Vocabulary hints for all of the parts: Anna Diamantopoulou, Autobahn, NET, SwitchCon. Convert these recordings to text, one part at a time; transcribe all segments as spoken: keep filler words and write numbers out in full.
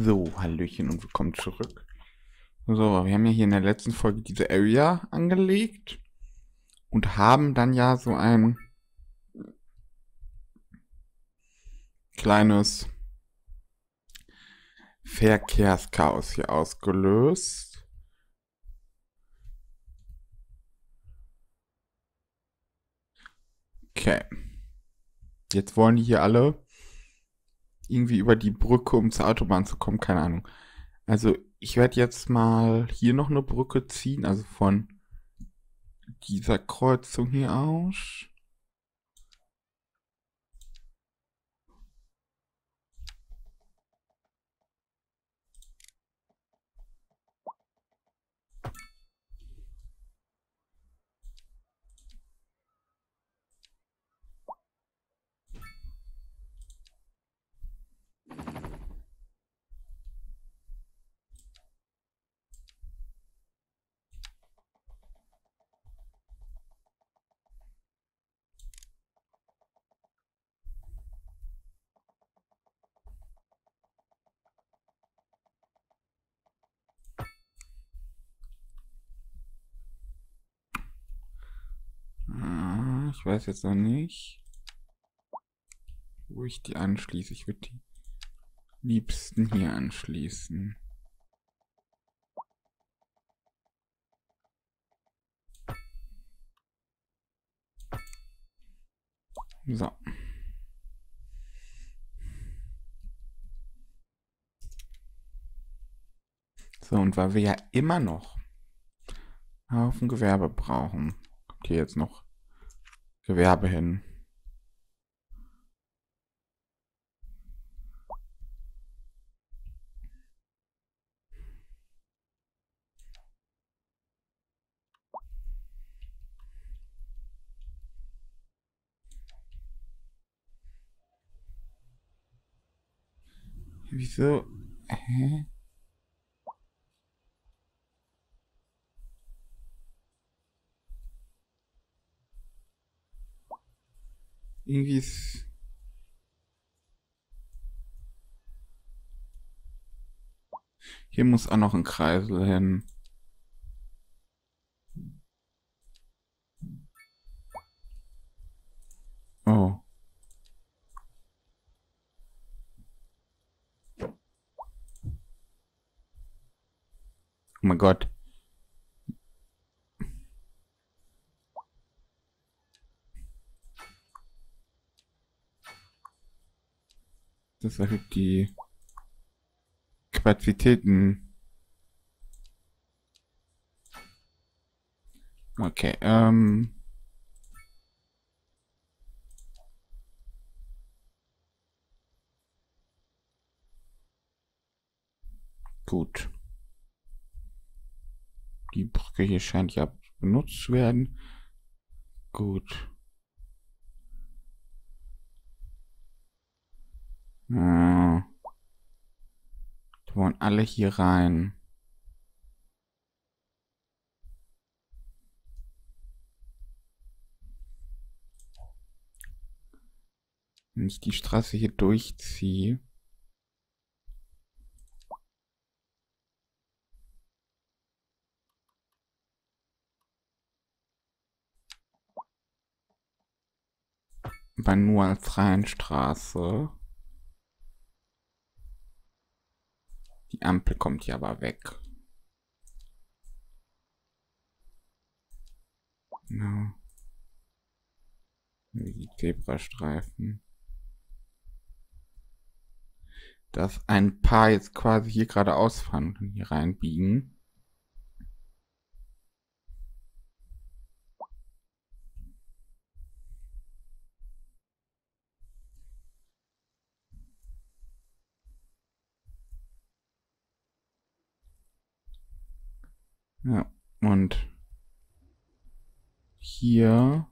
So, Hallöchen und willkommen zurück. So, wir haben ja hier in der letzten Folge diese Area angelegt und haben dann ja so ein kleines Verkehrschaos hier ausgelöst. Okay. Jetzt wollen die hier alle irgendwie über die Brücke, um zur Autobahn zu kommen, keine Ahnung. Also ich werde jetzt mal hier noch eine Brücke ziehen, also von dieser Kreuzung hier aus. Ich weiß jetzt noch nicht, wo ich die anschließe. Ich würde die liebsten hier anschließen. So. So, und weil wir ja immer noch einen Haufen Gewerbe brauchen, kommt hier jetzt noch Gewerbe hin. Wieso? Hä? Irgendwie ist... Hier muss auch noch ein Kreisel hin. Oh. Oh mein Gott. Das erhöht die Kapazitäten. Okay, ähm. Gut. Die Brücke hier scheint ja benutzt zu werden. Gut. Ah. Die wollen alle hier rein. Wenn ich die Straße hier durchziehe. Aber nur als Rheinstraße. Die Ampel kommt hier aber weg. Genau. Die Zebrastreifen. Dass ein Paar jetzt quasi hier gerade ausfahren und hier reinbiegen. Ja, und hier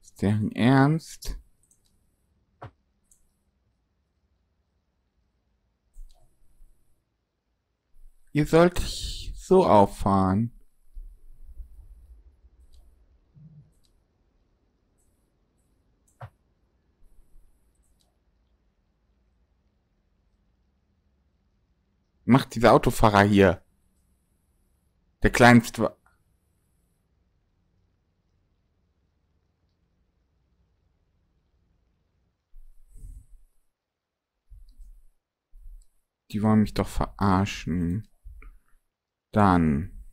ist deren Ernst? Ihr sollt so auffahren. Macht dieser Autofahrer hier. Der kleinste. Die wollen mich doch verarschen. Dann.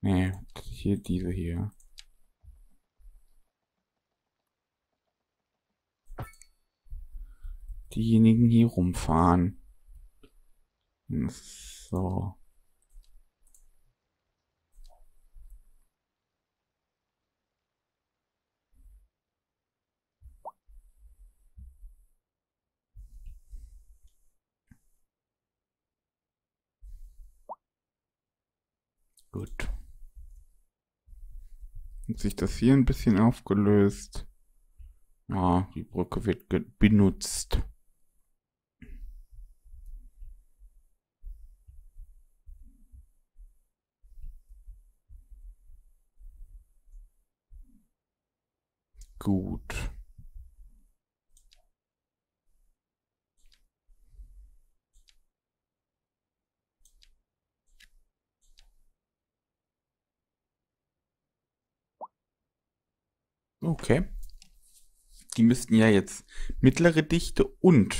Nee, hier diese hier. Diejenigen hier rumfahren. So. Gut. Hat sich das hier ein bisschen aufgelöst. Ja, die Brücke wird benutzt. Gut. Okay. Die müssten ja jetzt mittlere Dichte und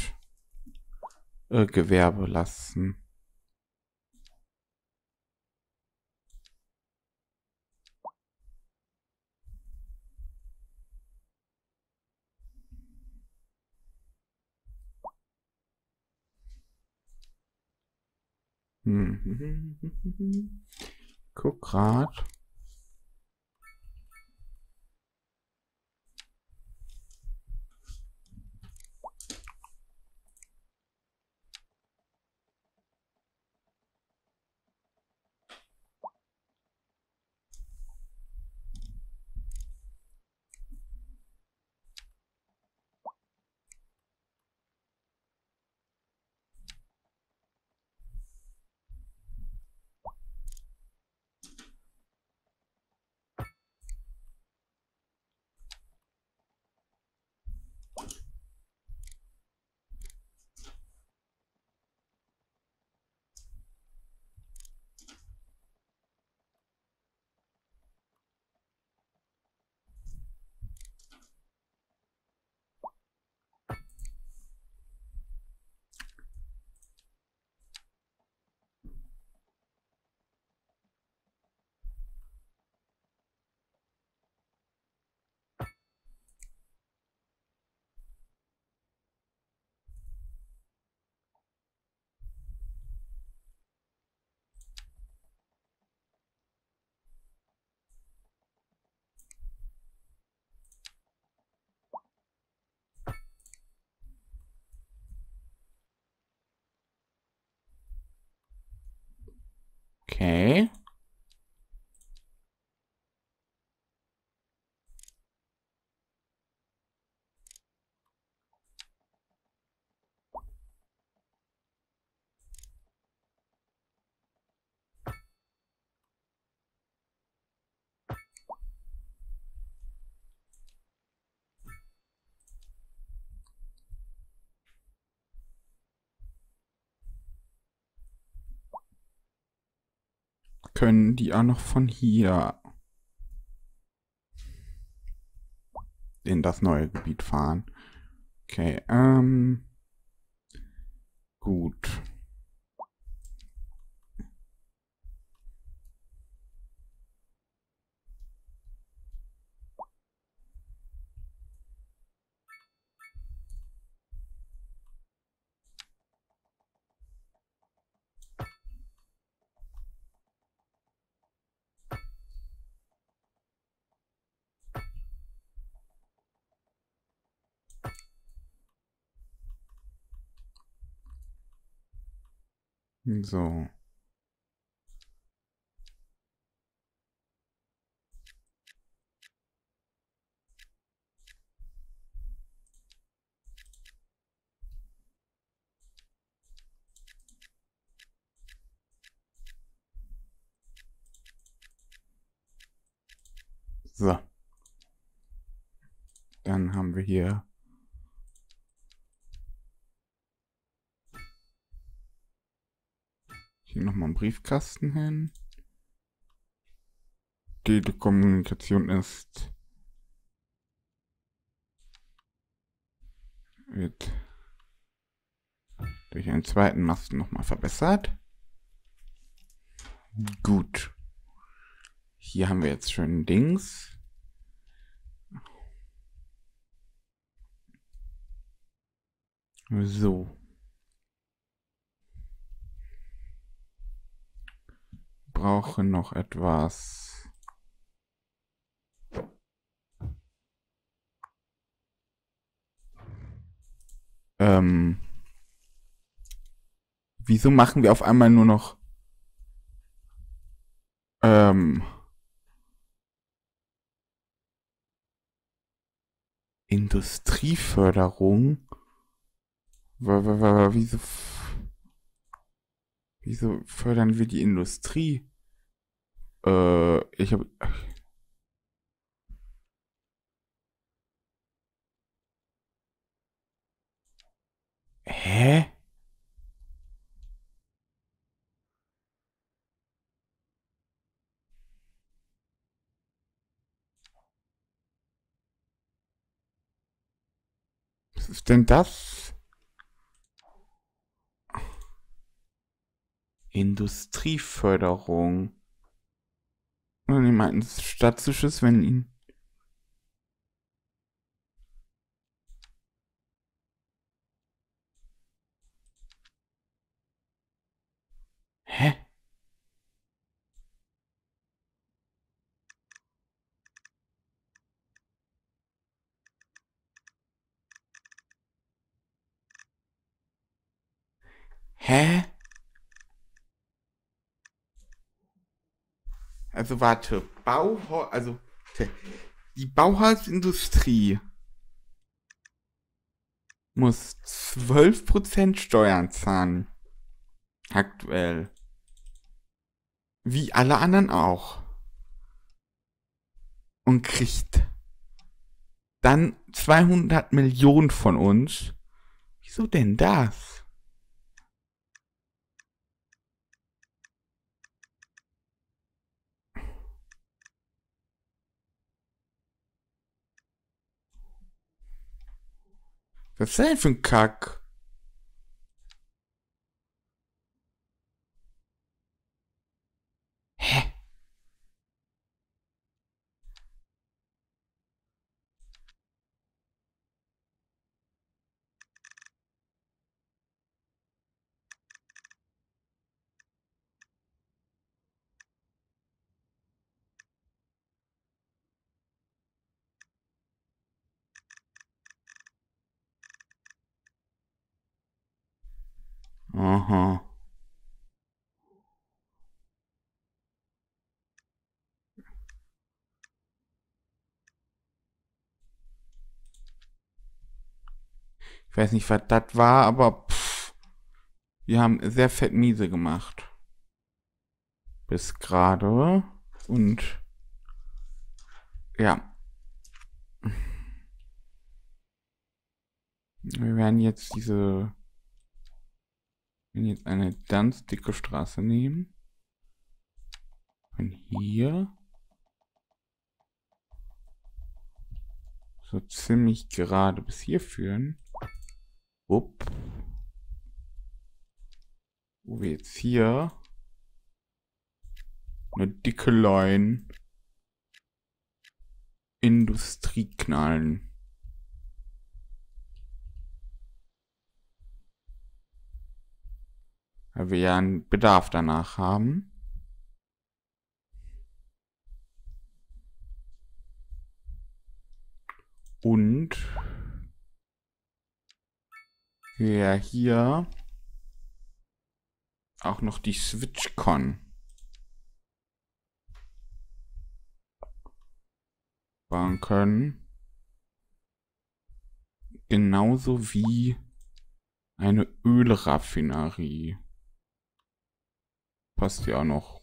äh, Gewerbe lassen. Hm. Guck grad. Okay. Können die auch noch von hier in das neue Gebiet fahren. Okay, ähm, gut. So. So. Dann haben wir hier hier nochmal einen Briefkasten hin. Telekommunikation ist wird durch einen zweiten Masten nochmal verbessert. Gut. Hier haben wir jetzt schön Dings. So. Brauche noch etwas. Ähm. Wieso machen wir auf einmal nur noch ähm, Industrieförderung? Wieso, wieso fördern wir die Industrie? Äh, ich habe... Hä? Was ist denn das? Industrieförderung. Oder die meinten statistisches, wenn ihn. Hä? Hä? Also warte, Bauholz, also die Bauholzindustrie muss zwölf Prozent Steuern zahlen. Aktuell. Wie alle anderen auch. Und kriegt dann zweihundert Millionen von uns. Wieso denn das? Was ist denn für ein Kack? Hä? Aha. Ich weiß nicht, was das war, aber pff, wir haben sehr fett miese gemacht. Bis gerade. Und ja. Wir werden jetzt diese... Wenn jetzt eine ganz dicke Straße nehmen. Von hier. So ziemlich gerade bis hier führen. Upp. Wo wir jetzt hier eine dicke Line Industrie knallen. Weil wir ja einen Bedarf danach haben. Und ja, hier auch noch die SwitchCon bauen können. Genauso wie eine Ölraffinerie. Passt ja auch noch.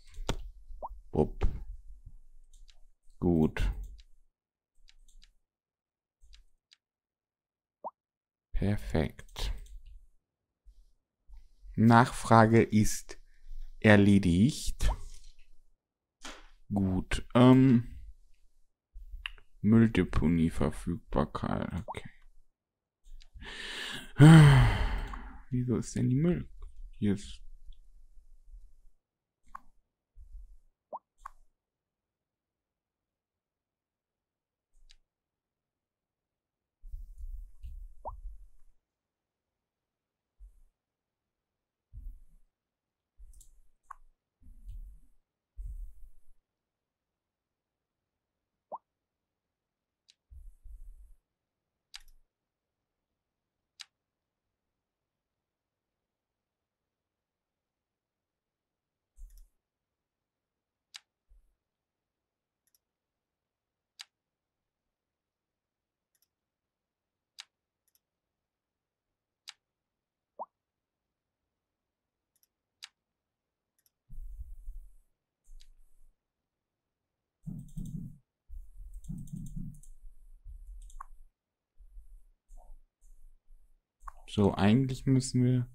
Bup. Gut. Perfekt. Nachfrage ist erledigt. Gut. Ähm, Mülldeponieverfügbarkeit. Okay. Wieso ist denn die Müll? Hier ist. So, eigentlich müssen wir...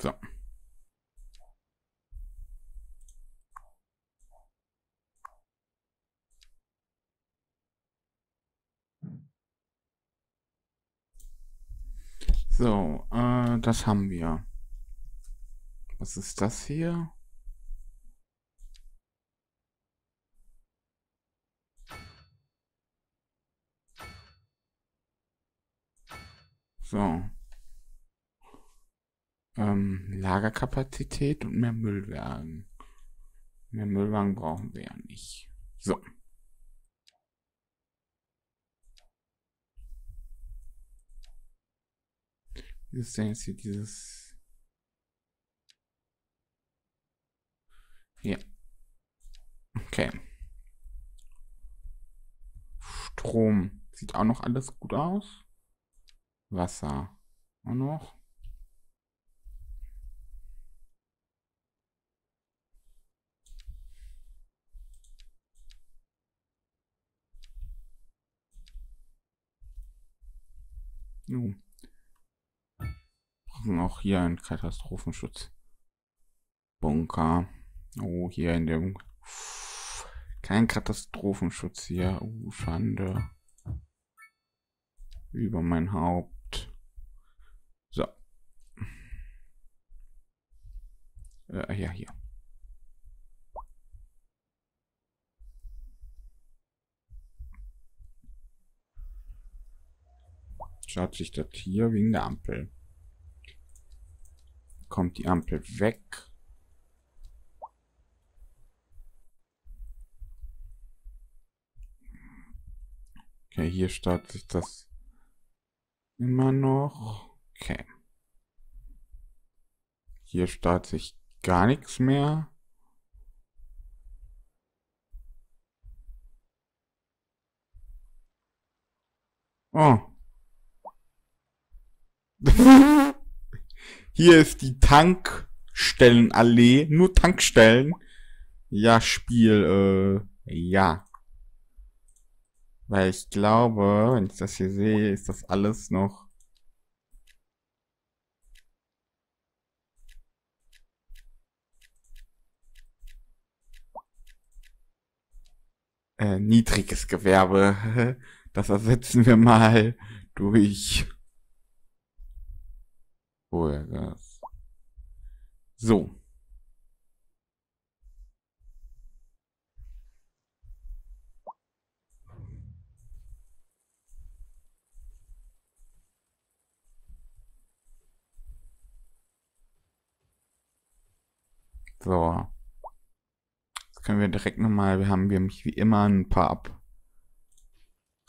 So. So, äh, das haben wir. Was ist das hier? So. Lagerkapazität und mehr Müllwagen. Mehr Müllwagen brauchen wir ja nicht. So. Wie ist denn jetzt hier dieses... Ja. Okay. Strom. Sieht auch noch alles gut aus. Wasser. Auch noch. Uh. Brauchen auch hier einen Katastrophenschutz. Bunker. Oh, hier in dem... Kein Katastrophenschutz hier. Oh, Schande. Über mein Haupt. So. Äh, ja, hier. Schaut sich das hier wegen der Ampel. Kommt die Ampel weg. Okay, hier staut sich das immer noch. Okay. Hier staut sich gar nichts mehr. Oh. Hier ist die Tankstellenallee. Nur Tankstellen. Ja, Spiel. Äh, Ja. Weil ich glaube, wenn ich das hier sehe, ist das alles noch... Äh, niedriges Gewerbe. Das ersetzen wir mal durch Kohlgas. So. So. Jetzt können wir direkt nochmal, wir haben nämlich wie immer ein paar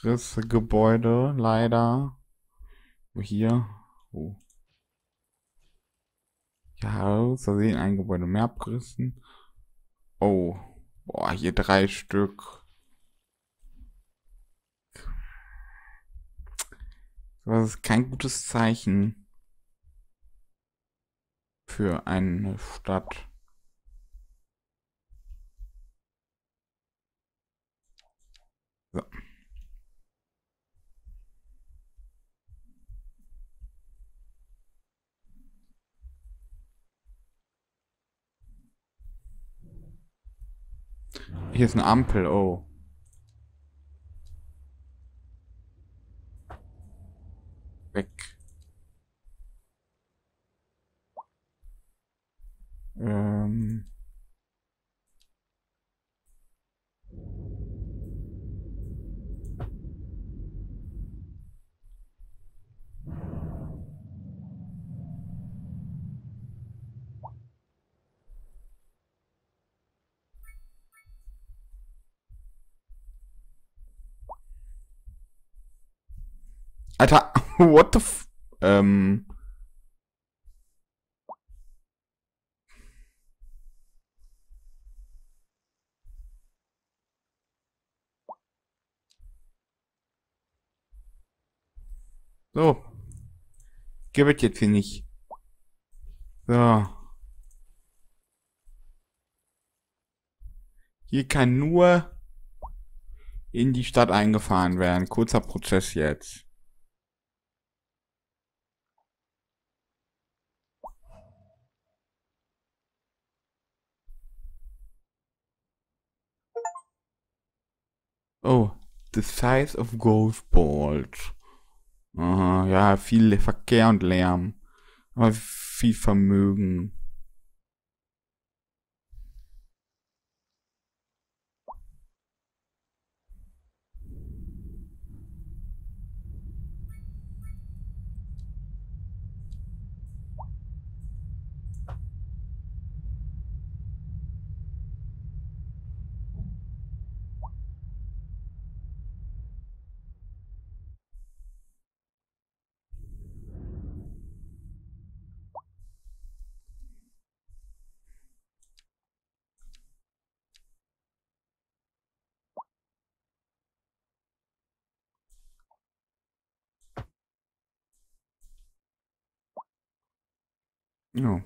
Abrissgebäude, leider. Wo hier? Oh. Ja, da sehen ein Gebäude mehr abgerissen. Oh. Boah, hier drei Stück. Das ist kein gutes Zeichen für eine Stadt. So. Hier ist eine Ampel, oh. Weg. Ähm. Alter, what the f... Ähm... So. Gibt jetzt hier nicht. So. Hier kann nur in die Stadt eingefahren werden. Kurzer Prozess jetzt. Oh, the size of golf balls. Aha, ja, viel Verkehr und Lärm. Aber viel Vermögen. No.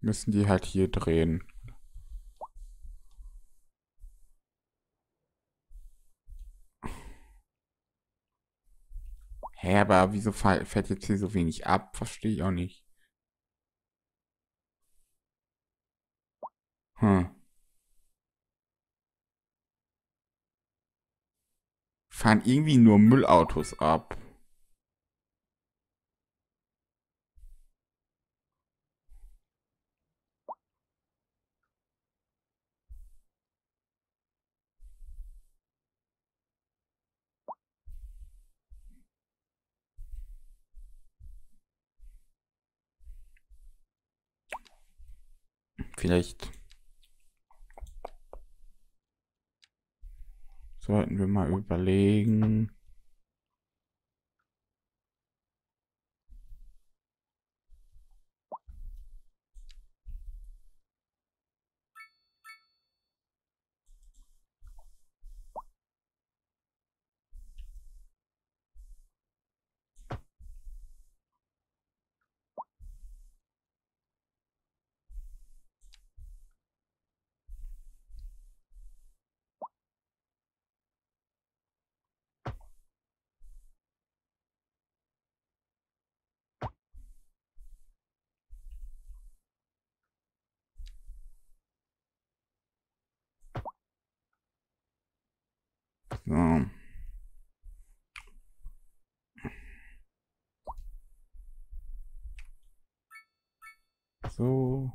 Müssen die halt hier drehen. Hä, aber wieso fährt jetzt hier so wenig ab? Verstehe ich auch nicht. Hm. Fahren irgendwie nur Müllautos ab. Vielleicht Sollten wir mal überlegen. So. So.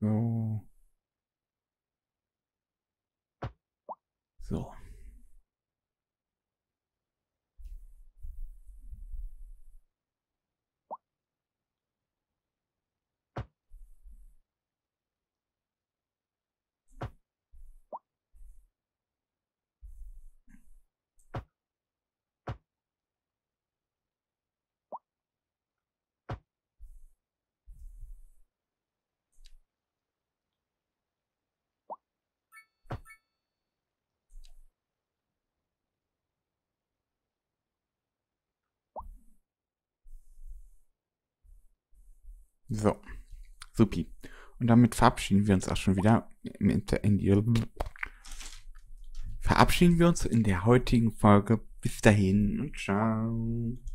So. So. So. So, supi. Und damit verabschieden wir uns auch schon wieder. Verabschieden wir uns in der heutigen Folge. Bis dahin und ciao.